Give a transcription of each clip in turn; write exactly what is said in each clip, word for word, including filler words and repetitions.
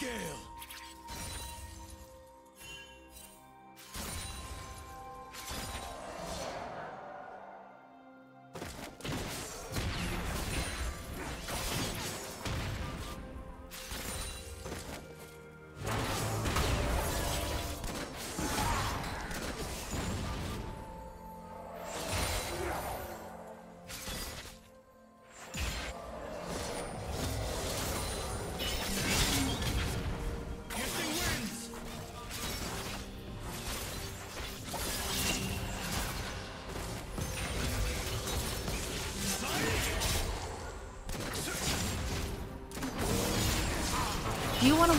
Gale! Do you want to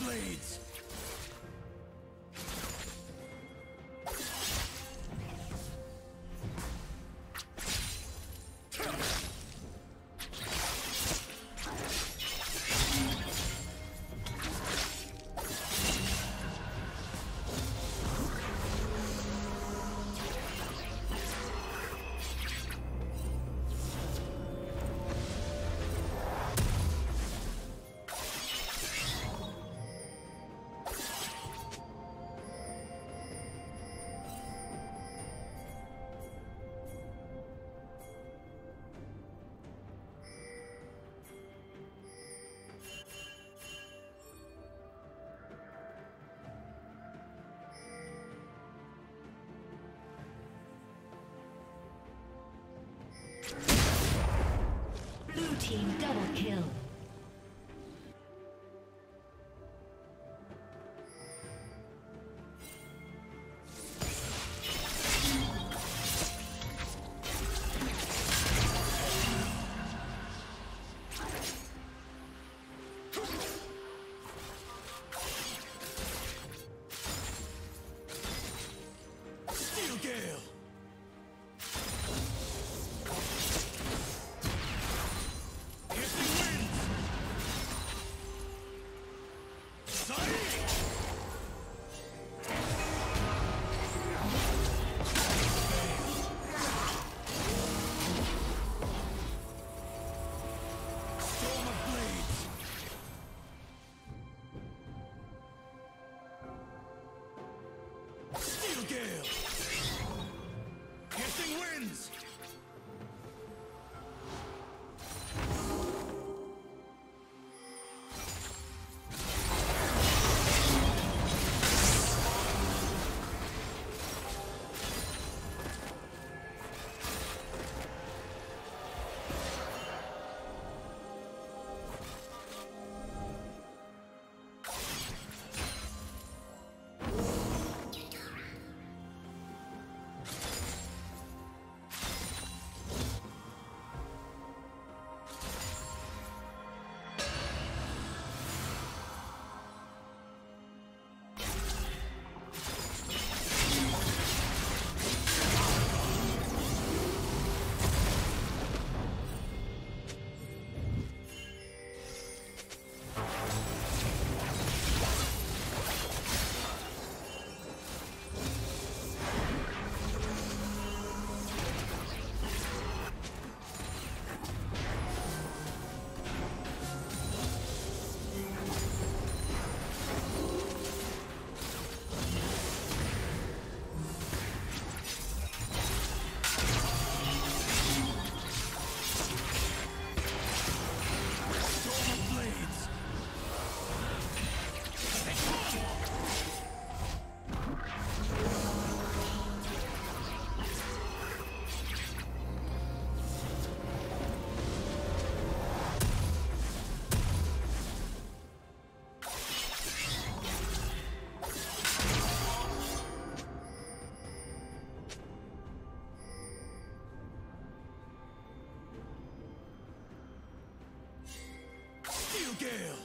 Blades. Team double kill. Gale! Guessing wins! Gale!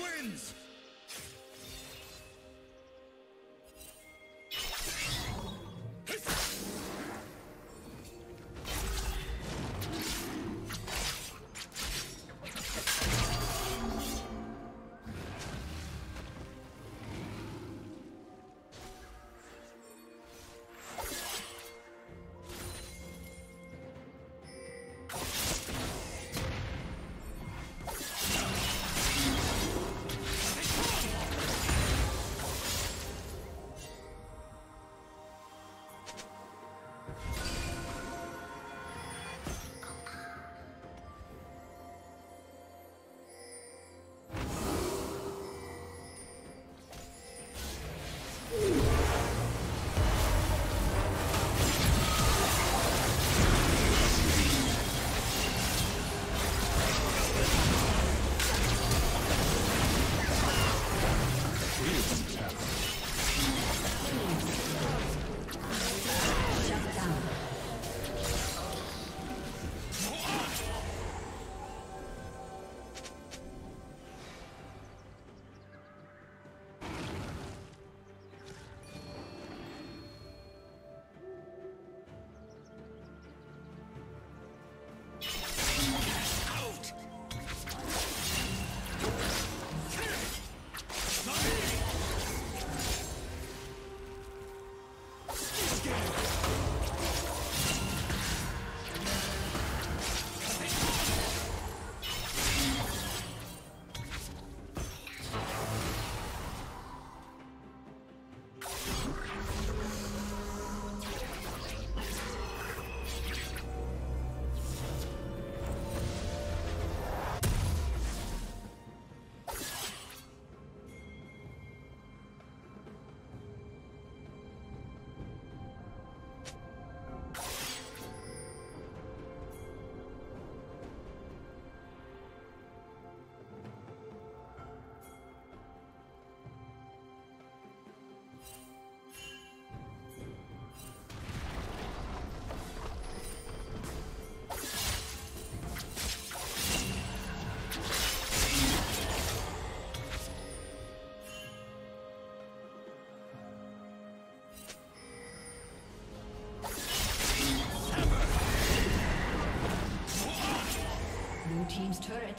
Wins! Team's turret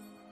Let's go.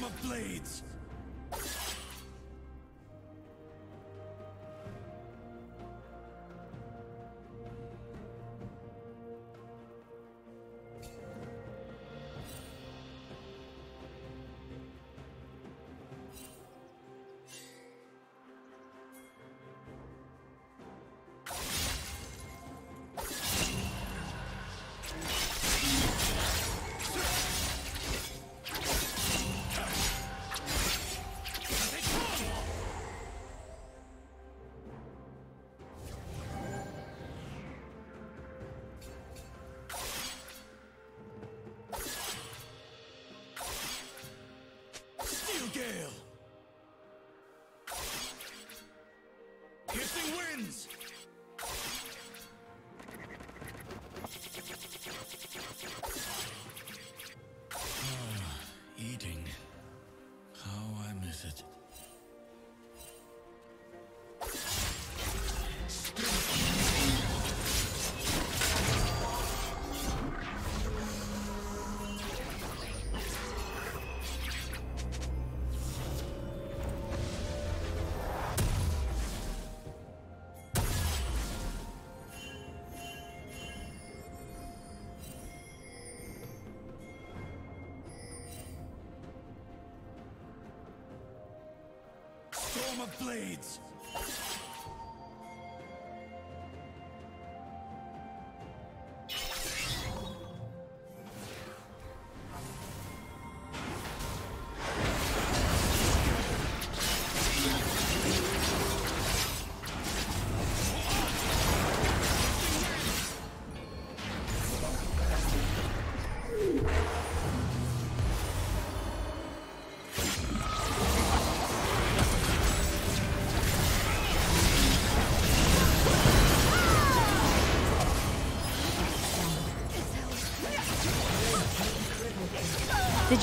storm of blades! Piercing winds! Ah, eating. How I miss it. Storm of blades! Did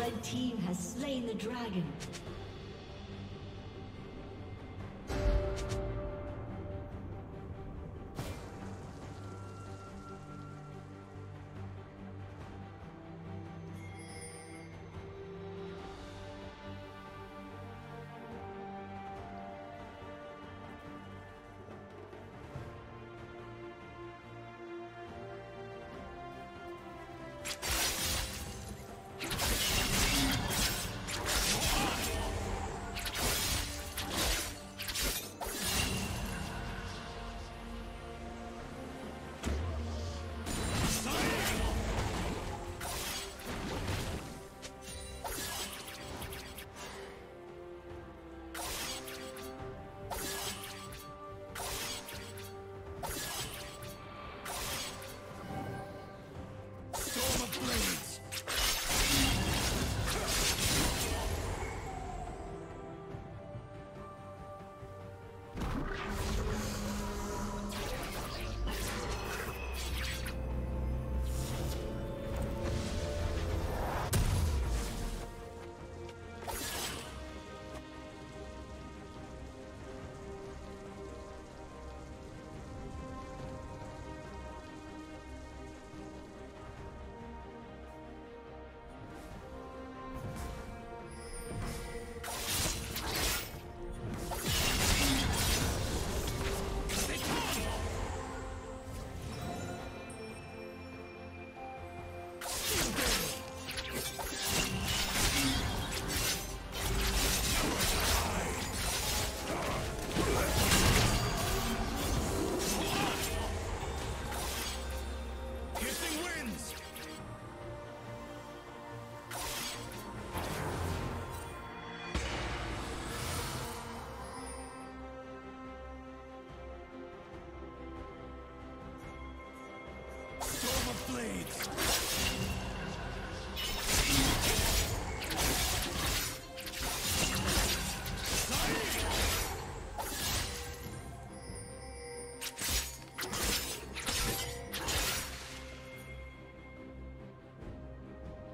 The team has slain the dragon.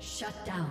Shut down.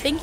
Thank